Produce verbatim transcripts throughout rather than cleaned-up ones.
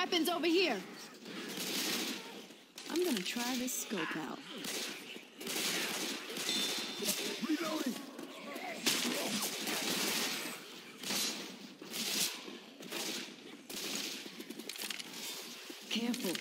Weapons over here. I'm gonna try this scope out. Reloading. Careful.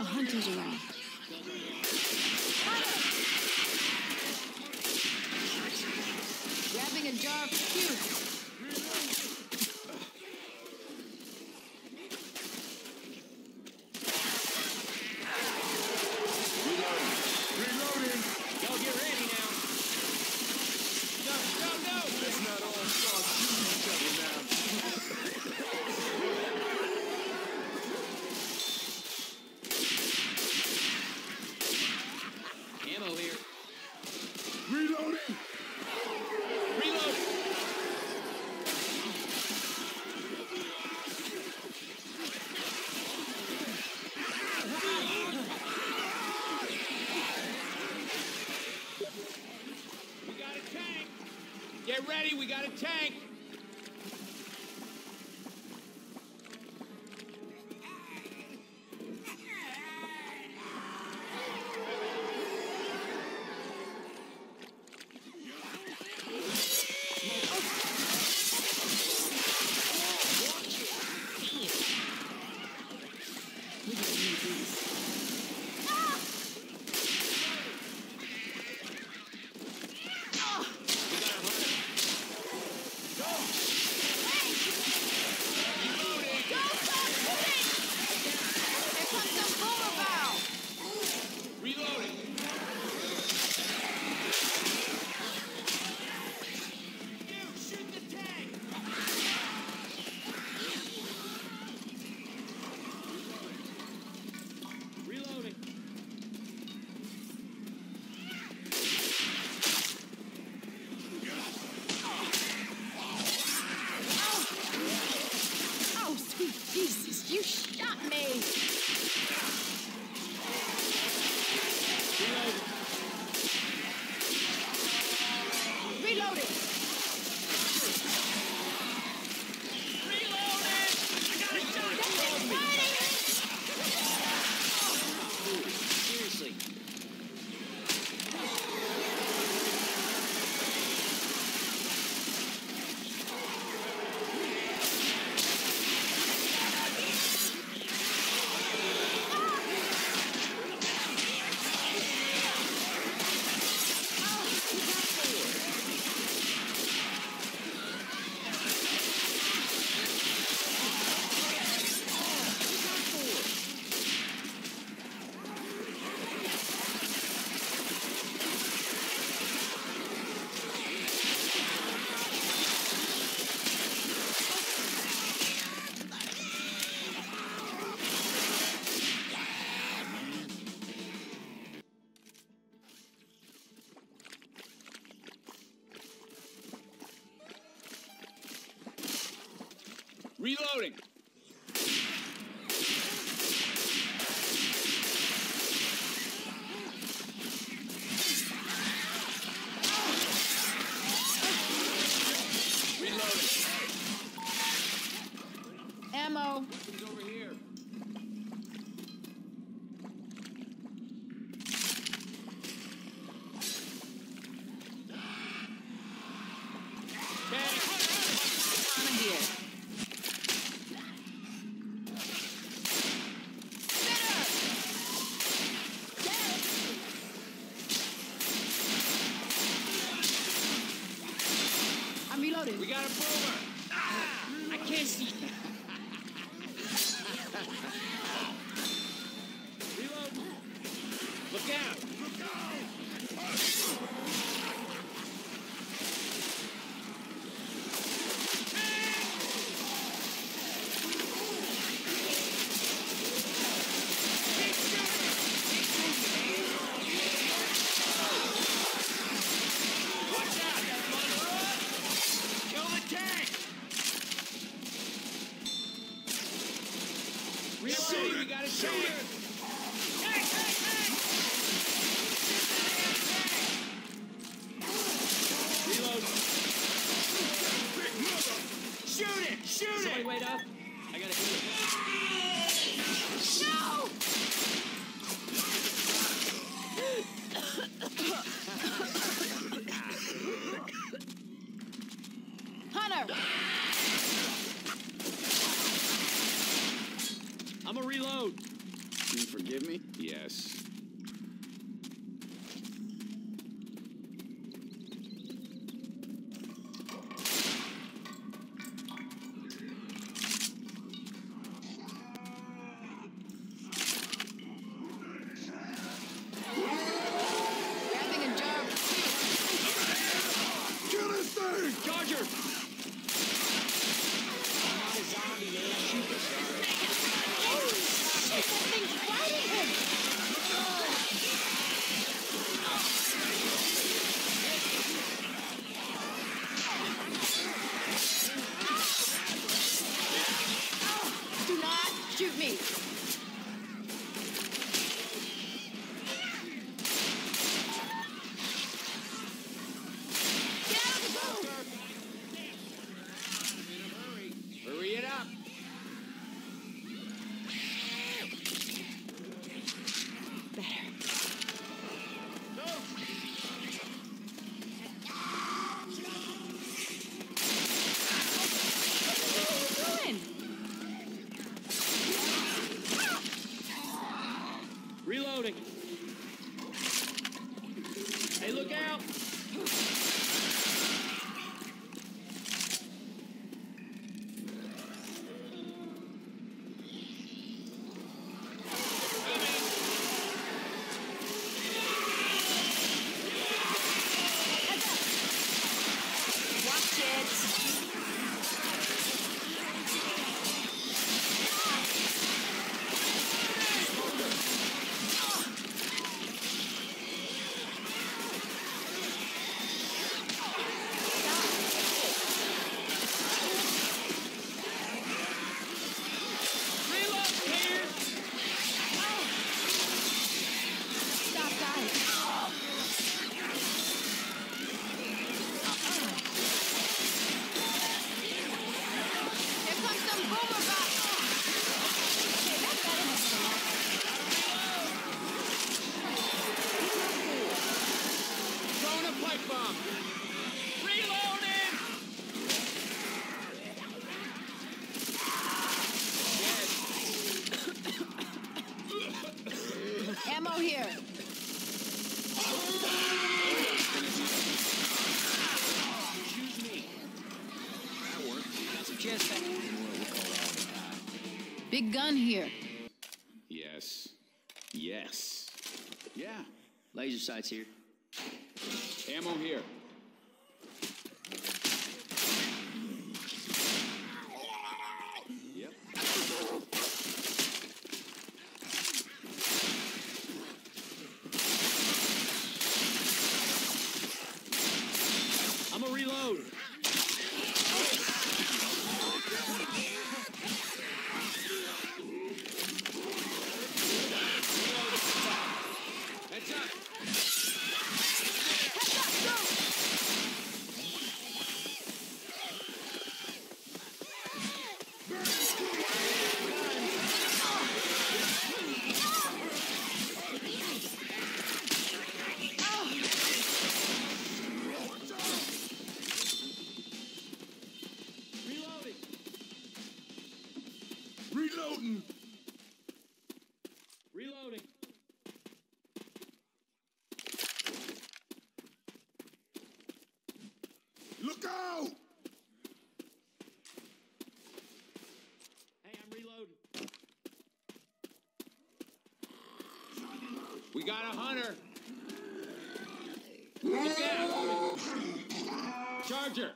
A hunter's around. Grabbing a jar of fuel. Get ready, we got a tank! Reloading. Reloading. Ammo. Weapons over here. We got a boomer! Ah, I can't see. Reload. Look out! Look Shoot it! Shoot it! Somebody wait up. I gotta do it. I'm gonna reload. Can you forgive me? Yes. Big gun here. Yes. Yes. Yeah. Laser sights here. Ammo here. Yep. I'm gonna reload. Reloading. Reloading. Look out! Hey, I'm reloading. We got a hunter. Look out! Charger.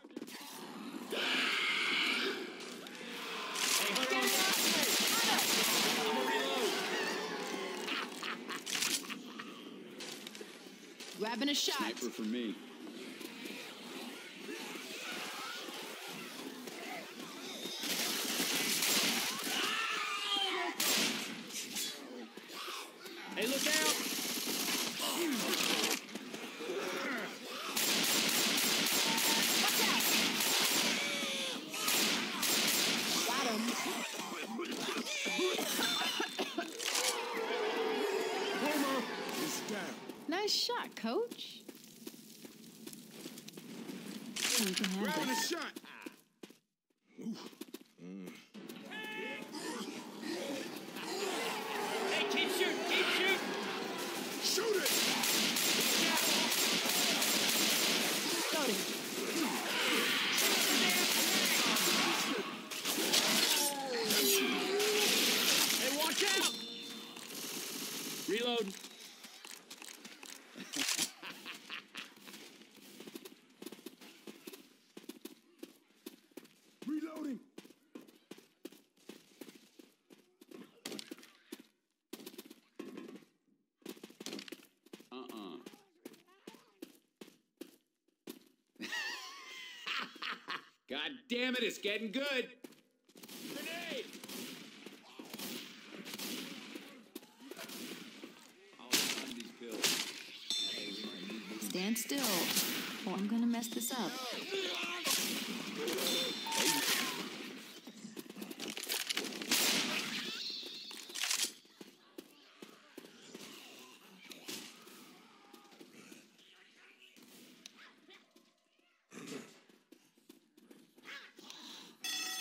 Grabbing a shot. Sniper for me. Hey, look out! Watch out! Got him. Homer is down. Nice shot, Coach. Grabbing a shot. Ah. Oof. Mm. Hey. loud. Reloading. Uh-uh. God damn it, it's getting good. Stand still, or I'm gonna mess this up.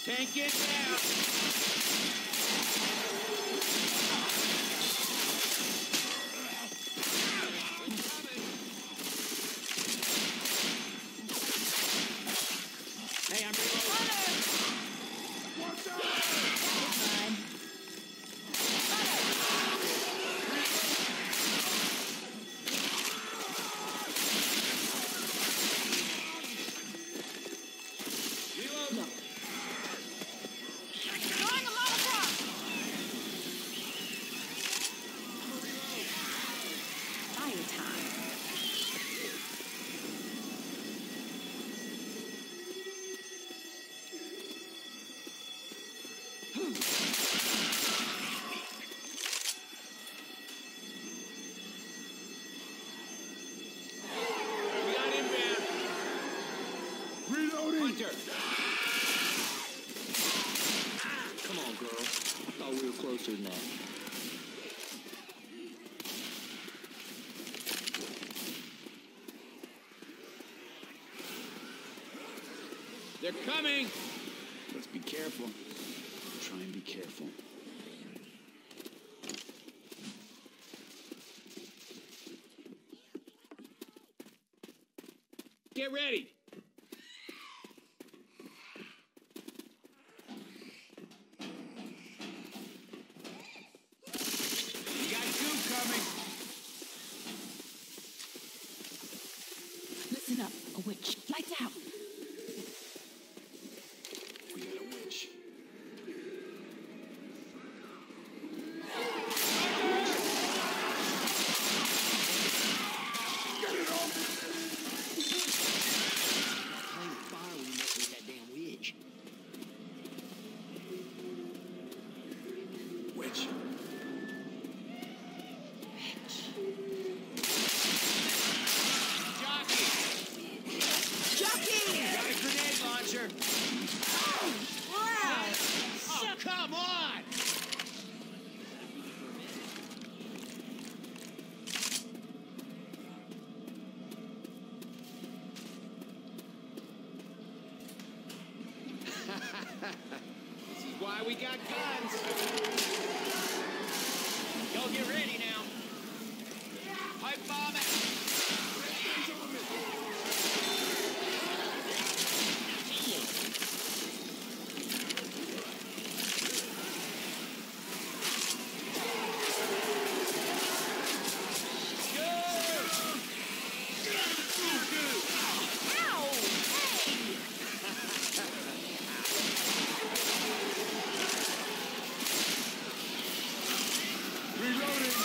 Take it down! They're coming! Let's be careful. Try and be careful. Get ready! Reloading!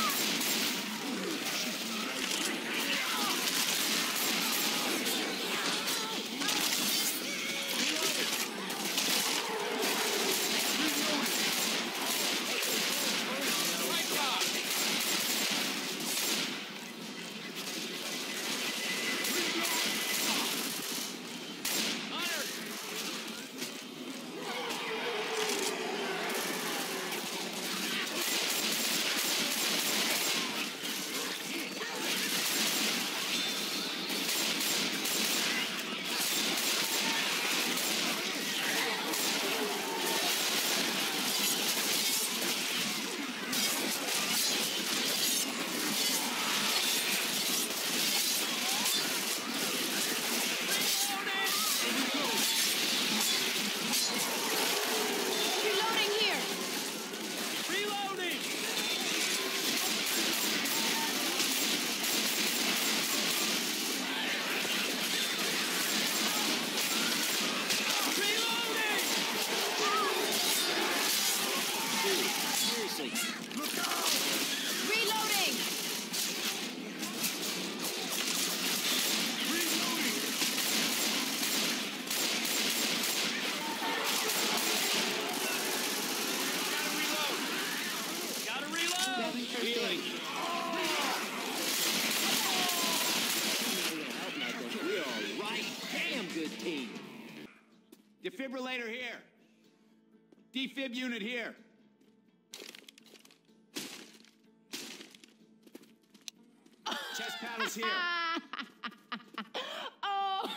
mercy. Look out! Reloading! Reloading! Gotta reload! Gotta reload! Healing! Oh. We are right damn good team. Defibrillator here. Defib unit here. Chest paddles here. Oh.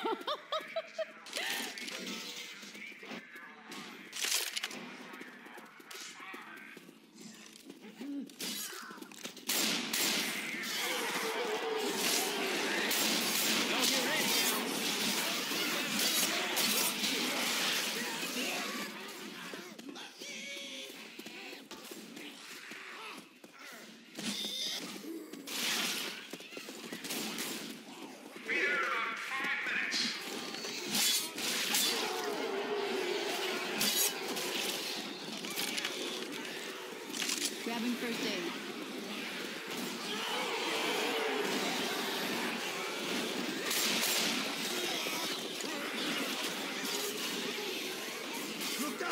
Grabbing first aid. Look down!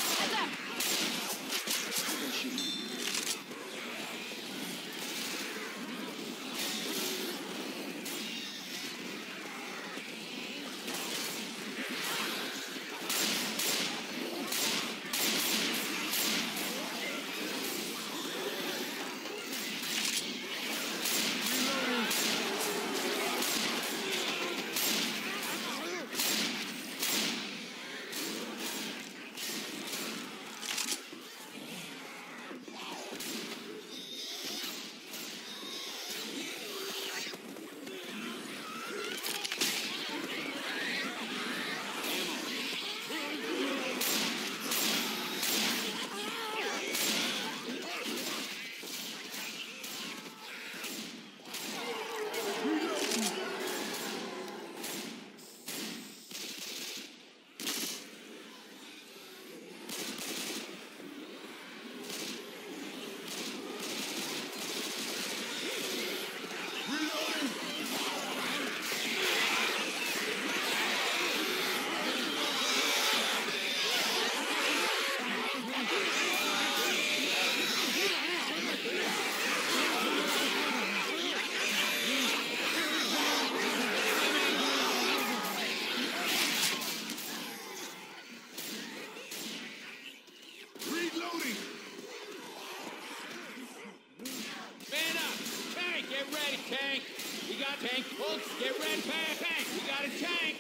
Tank, folks, get ready, tank, tank. We got a tank.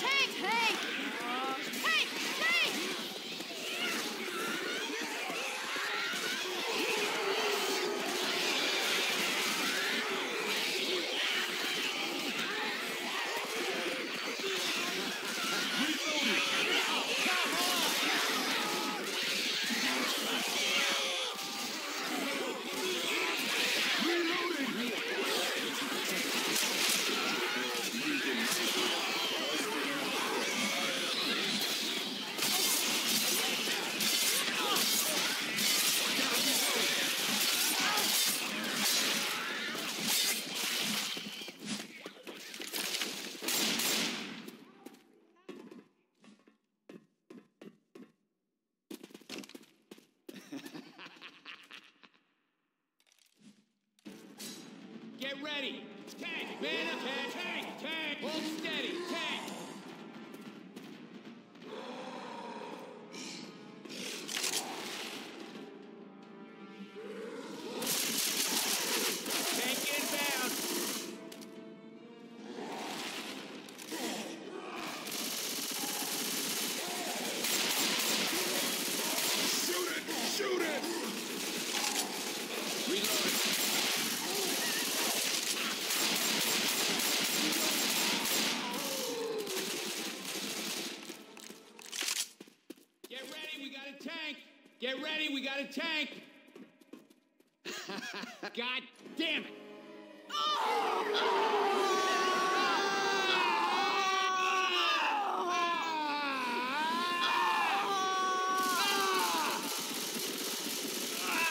Tank, tank. Uh, tank, tank. Get ready! Tank! Man up! Tank! Tank! Hold steady! Tank! Get ready, we got a tank! God damn it! Oh! Oh! Oh! Oh! Oh! Oh!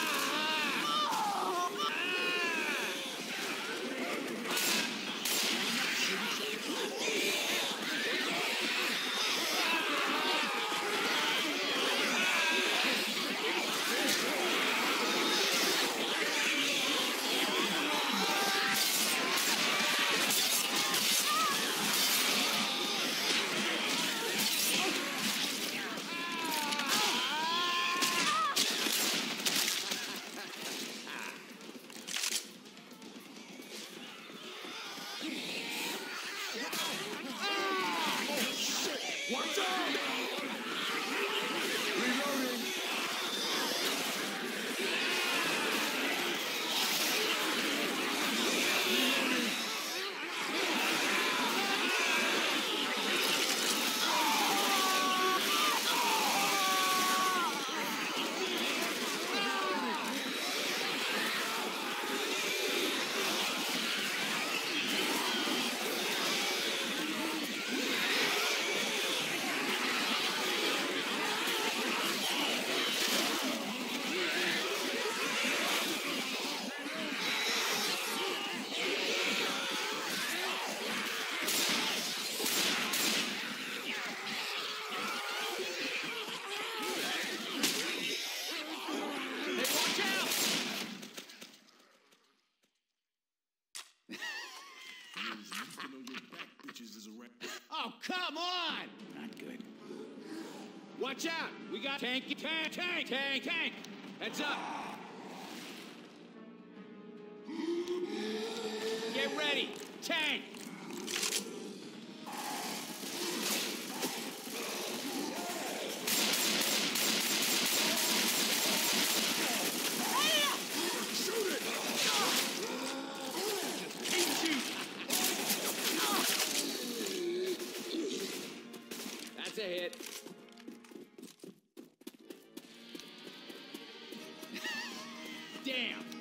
churches is a wreck. Oh, come on! Not good. Watch out! We got tank, tank, tank, tank, tank! Heads up! Get ready! Tank! Damn!